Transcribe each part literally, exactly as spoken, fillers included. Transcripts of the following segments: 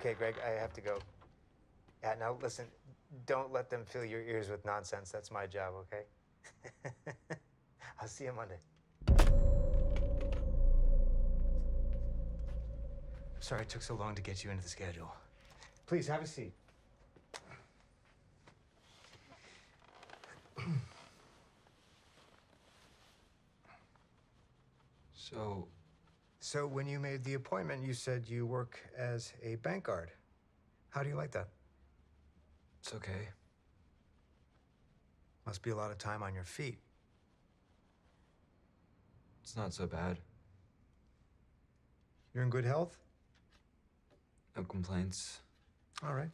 Okay, Greg, I have to go. Yeah, now listen, don't let them fill your ears with nonsense. That's my job, okay? I'll see you Monday. Sorry it took so long to get you into the schedule. Please, have a seat. So... So when you made the appointment, you said you work as a bank guard. How do you like that? It's okay. Must be a lot of time on your feet. It's not so bad. You're in good health? No complaints. All right.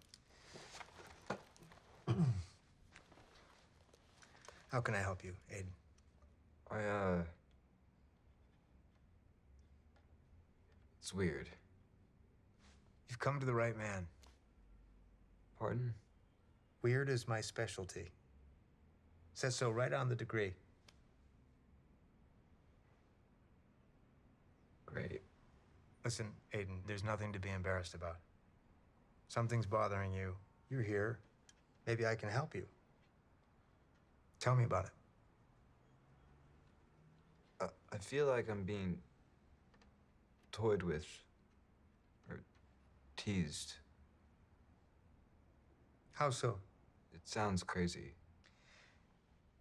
How can I help you, Aiden? I, uh... It's weird. You've come to the right man. Pardon? Weird is my specialty. Says so right on the degree. Great. Listen, Aiden, there's nothing to be embarrassed about. Something's bothering you. You're here. Maybe I can help you. Tell me about it. Uh, I feel like I'm being... toyed with, or teased. How so? It sounds crazy.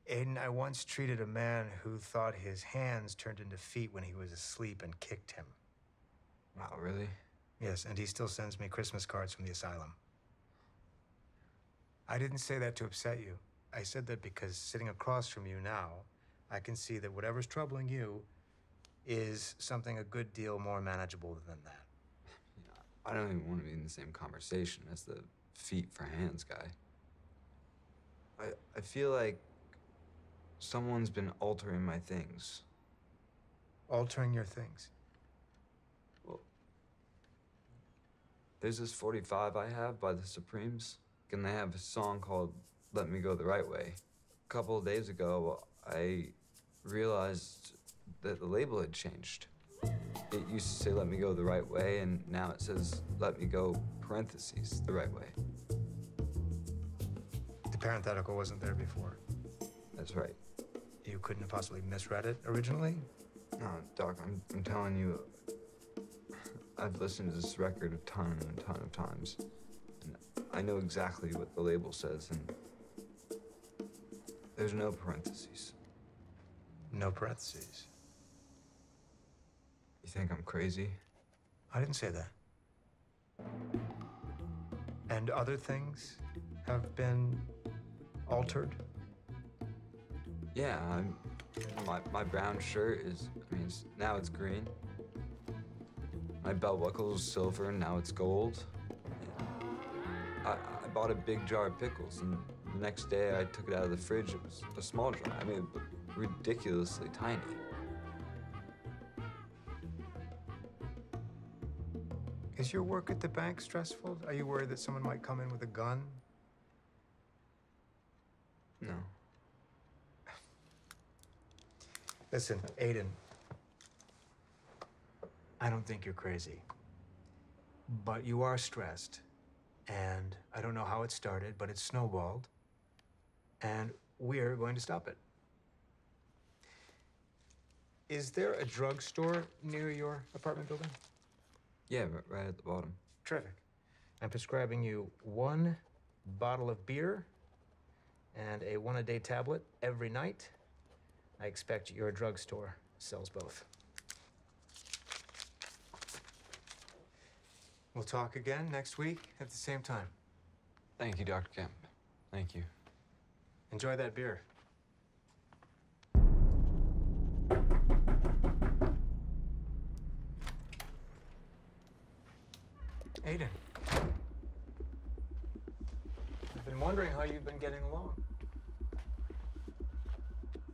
Aiden, I once treated a man who thought his hands turned into feet when he was asleep and kicked him. Wow, really? Yes, and he still sends me Christmas cards from the asylum. I didn't say that to upset you. I said that because sitting across from you now, I can see that whatever's troubling you is something a good deal more manageable than that. Yeah, I don't even want to be in the same conversation as the feet for hands guy. I, I feel like someone's been altering my things. Altering your things? Well, there's this forty-five I have by the Supremes, and they have a song called Let Me Go the Right Way. A couple of days ago, I realized that the label had changed. It used to say, let me go the right way, and now it says, let me go, parentheses, the right way. The parenthetical wasn't there before. That's right. You couldn't have possibly misread it originally? No, Doc, I'm, I'm telling you, I've listened to this record a ton and a ton of times, and I know exactly what the label says, and there's no parentheses. No parentheses. You think I'm crazy? I didn't say that. And other things have been altered? Yeah, I'm, my, my brown shirt is, I mean, it's, now it's green. My belt buckle is silver, and now it's gold. I, I bought a big jar of pickles, and the next day I took it out of the fridge. It was a small jar. I mean, it, ridiculously tiny. Is your work at the bank stressful? Are you worried that someone might come in with a gun? No. Listen, Aiden, I don't think you're crazy, but you are stressed, and I don't know how it started, but it snowballed, and we're going to stop it. Is there a drugstore near your apartment building? Yeah, right at the bottom. Terrific. I'm prescribing you one bottle of beer and a one-a-day tablet every night. I expect your drugstore sells both. We'll talk again next week at the same time. Thank you, Doctor Kemp. Thank you. Enjoy that beer. Aiden, I've been wondering how you've been getting along.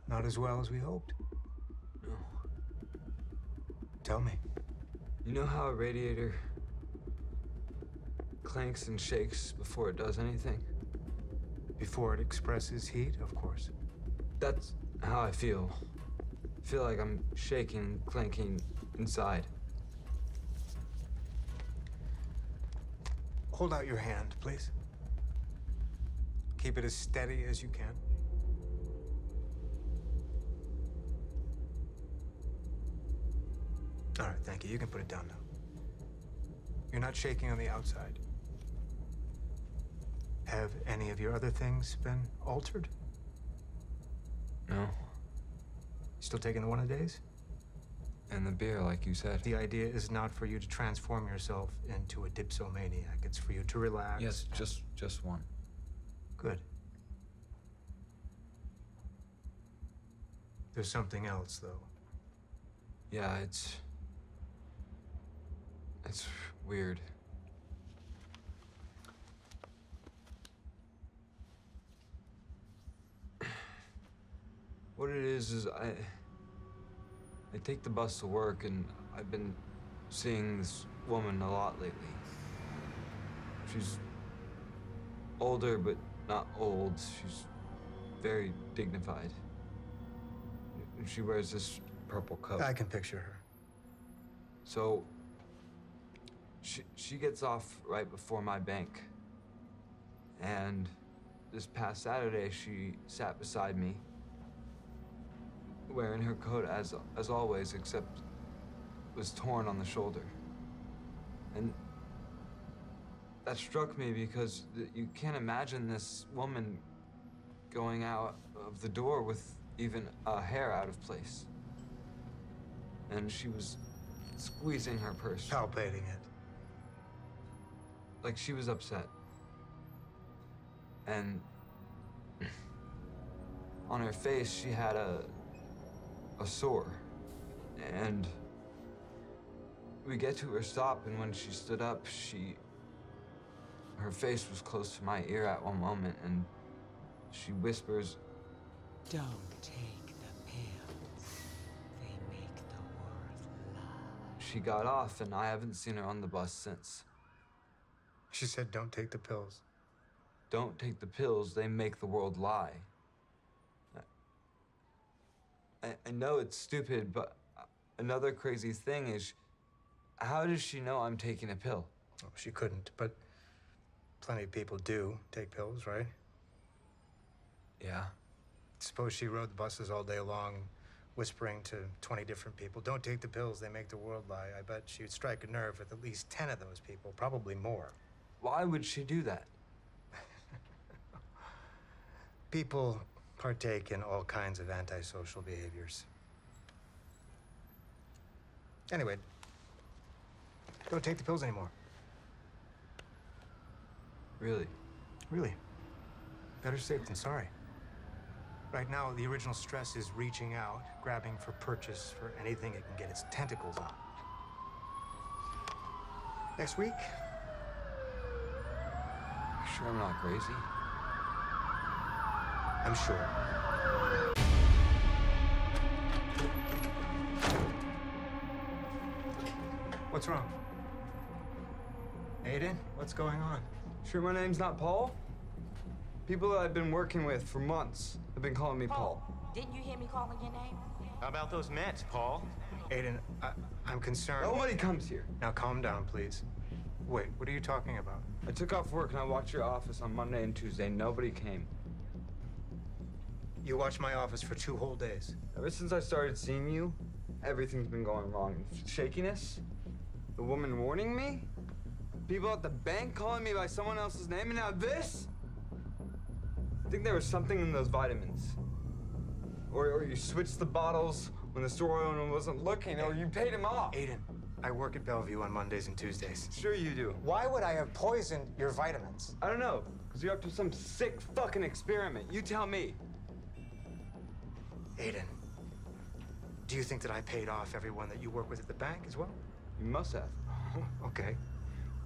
Not as well as we hoped. No. Tell me. You know how a radiator clanks and shakes before it does anything? Before it expresses heat, of course. That's how I feel. I feel like I'm shaking, clanking inside. Hold out your hand, please. Keep it as steady as you can. All right, thank you. You can put it down now. You're not shaking on the outside. Have any of your other things been altered? No. Still taking the one a days? And the beer, like you said. The idea is not for you to transform yourself into a dipsomaniac. It's for you to relax. Yes, just just one. Good. There's something else, though. Yeah, it's... it's weird. What it is, is I... I take the bus to work, and I've been seeing this woman a lot lately. She's older, but not old. She's very dignified. She wears this purple coat. I can picture her. So she, she gets off right before my bank. And this past Saturday, she sat beside me, wearing her coat as as always, except was torn on the shoulder. And that struck me because you can't imagine this woman going out of the door with even a hair out of place. And she was squeezing her purse. Palpating it. Like she was upset. And on her face, she had a a sore, and we get to her stop, and when she stood up, she, her face was close to my ear at one moment, and she whispers, "Don't take the pills, they make the world lie." She got off, and I haven't seen her on the bus since. She said, "Don't take the pills." Don't take the pills, they make the world lie. I know it's stupid, but another crazy thing is, how does she know I'm taking a pill? Oh, she couldn't, but plenty of people do take pills, right? Yeah. Suppose she rode the buses all day long, whispering to twenty different people, "Don't take the pills, they make the world lie." I bet she'd strike a nerve with at least ten of those people, probably more. Why would she do that? People partake in all kinds of antisocial behaviors. Anyway, don't take the pills anymore. Really? Really. Better safe than sorry. Right now, the original stress is reaching out, grabbing for purchase for anything it can get its tentacles on. Next week? You sure I'm not crazy? I'm sure. What's wrong? Aiden, what's going on? Sure my name's not Paul? People that I've been working with for months have been calling me Paul. Paul. Didn't you hear me calling your name? How about those Mets, Paul? Aiden, I, I'm concerned. Nobody comes here. Now calm down, please. Wait, what are you talking about? I took off work and I watched your office on Monday and Tuesday. Nobody came. You watched my office for two whole days. Ever since I started seeing you, everything's been going wrong. Shakiness, the woman warning me, people at the bank calling me by someone else's name, and now this? I think there was something in those vitamins. Or, or you switched the bottles when the store owner wasn't looking, or you paid him off. Aiden, I work at Bellevue on Mondays and Tuesdays. Sure you do. Why would I have poisoned your vitamins? I don't know, because you're up to some sick fucking experiment. You tell me. Aiden, do you think that I paid off everyone that you work with at the bank as well? You must have. Okay.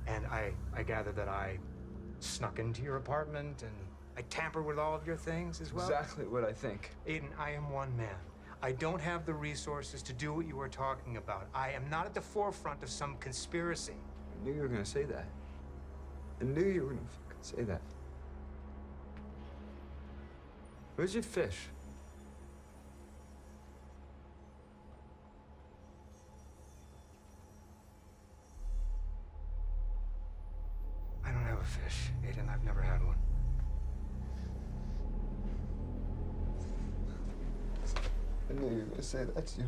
And I, I gather that I snuck into your apartment and I tampered with all of your things as well? Exactly what I think. Aiden, I am one man. I don't have the resources to do what you are talking about. I am not at the forefront of some conspiracy. I knew you were gonna say that. I knew you were gonna fucking say that. Where's your fish? I fish, Aiden. I've never had one. I knew you were gonna say that's you.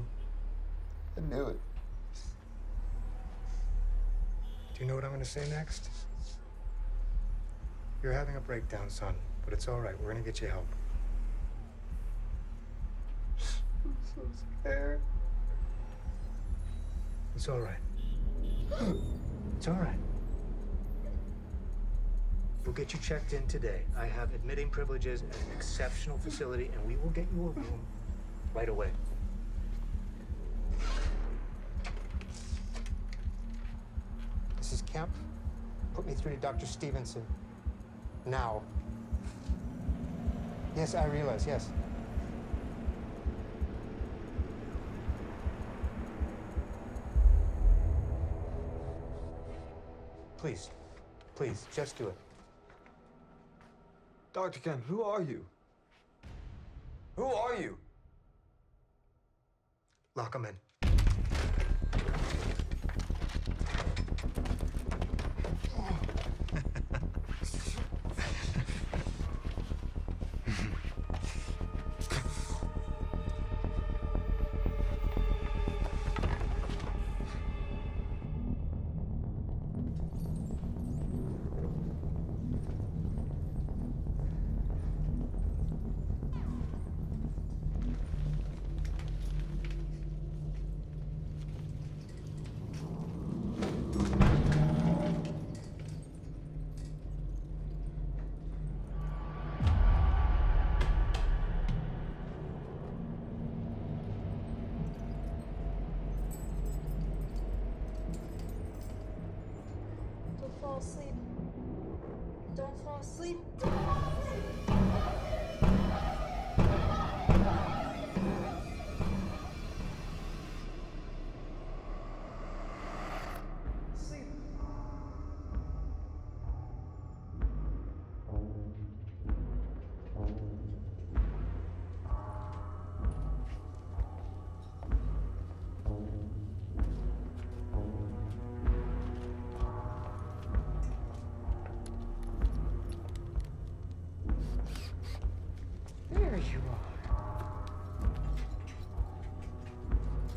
I knew it. Do you know what I'm gonna say next? You're having a breakdown, son, but it's all right. We're gonna get you help. I'm so scared. It's all right. It's all right. We'll get you checked in today. I have admitting privileges at an exceptional facility, and we will get you a room right away. Missus Kemp, put me through to Doctor Stevenson. Now. Yes, I realize, yes. Please, please, just do it. Doctor Kemp, who are you? Who are you? Lock him in. Don't fall asleep. Don't fall asleep. Don't fall asleep.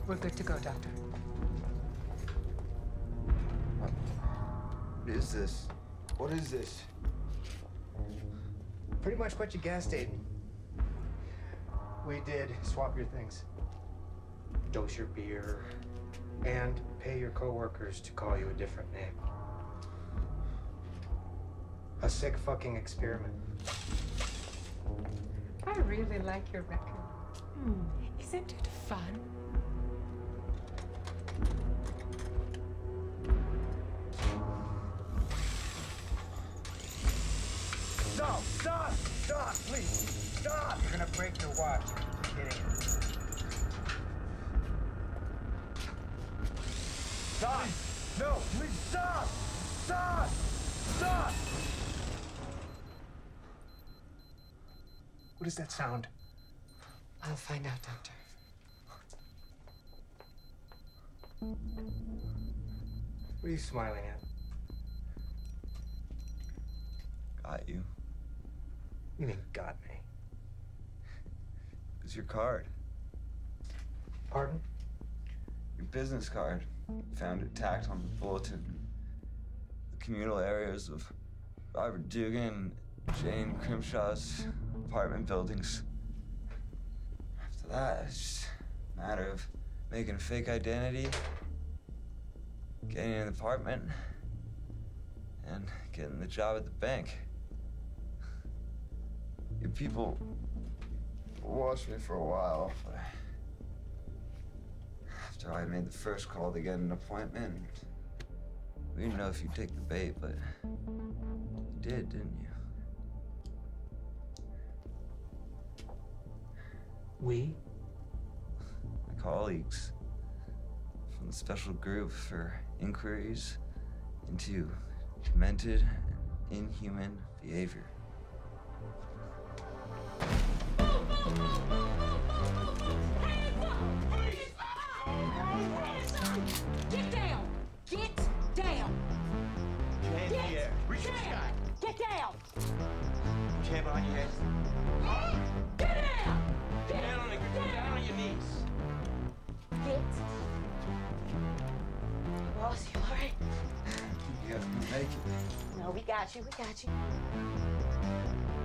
We're good to go, Doctor. What is this? What is this? Pretty much what you guessed, Aiden. We did swap your things. Dose your beer. And pay your coworkers to call you a different name. A sick fucking experiment. I really like your record. Mm. Isn't it fun? Stop! Stop! Stop! Please! Stop! You're gonna break your watch if you keep hitting it. Stop! No! Please stop! Stop! Stop! What is that sound? I'll find out, Doctor. What are you smiling at? Got you. You mean got me? It's your card. Pardon? Your business card. Found it tacked on the bulletin. The communal areas of Robert Dugan, Jane Crimshaw's apartment buildings. After that, it's just a matter of making a fake identity, getting an apartment, and getting the job at the bank. Your people watched me for a while, but after I made the first call to get an appointment, we didn't know if you'd take the bait, but you did, didn't you? We? My colleagues from the special group for inquiries into demented and inhuman behavior. Get down! Get down! Get down! behind you guys. Get out! Get down on, the, get down on your knees. Get. Ross, you all right? Yeah, you make it. No, we got you. We got you.